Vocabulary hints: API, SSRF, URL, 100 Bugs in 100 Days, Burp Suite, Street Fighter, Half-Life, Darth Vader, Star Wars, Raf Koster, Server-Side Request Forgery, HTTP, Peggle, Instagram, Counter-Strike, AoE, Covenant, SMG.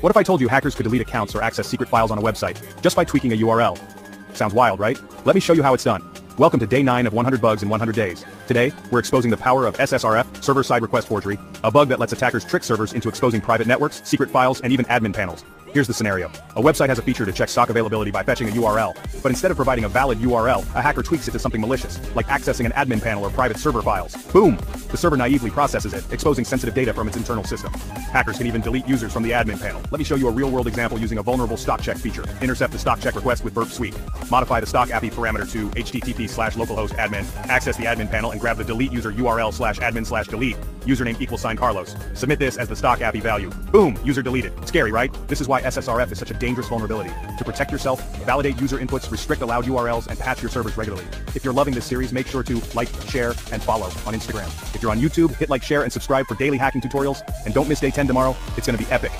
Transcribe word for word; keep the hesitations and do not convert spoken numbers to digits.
What if I told you hackers could delete accounts or access secret files on a website, just by tweaking a U R L? Sounds wild, right? Let me show you how it's done. Welcome to day nine of one hundred bugs in one hundred days. Today, we're exposing the power of S S R F, server-side request forgery, a bug that lets attackers trick servers into exposing private networks, secret files, and even admin panels. Here's the scenario. A website has a feature to check stock availability by fetching a U R L, but instead of providing a valid U R L, a hacker tweaks it to something malicious, like accessing an admin panel or private server files. Boom! The server naively processes it, exposing sensitive data from its internal system. Hackers can even delete users from the admin panel. Let me show you a real-world example using a vulnerable stock check feature. Intercept the stock check request with Burp Suite. Modify the stock A P I parameter to H T T P slash localhost admin, access the admin panel and grab the delete user U R L slash admin slash delete, username equals sign Carlos. Submit this as the stock A P I value. Boom! User deleted. Scary, right? This is why S S R F is such a dangerous vulnerability. To protect yourself, validate user inputs, restrict allowed U R Ls, and patch your servers regularly. If you're loving this series, make sure to like, share, and follow on Instagram. If you're on YouTube, hit like, share, and subscribe for daily hacking tutorials. And don't miss day ten tomorrow. It's going to be epic.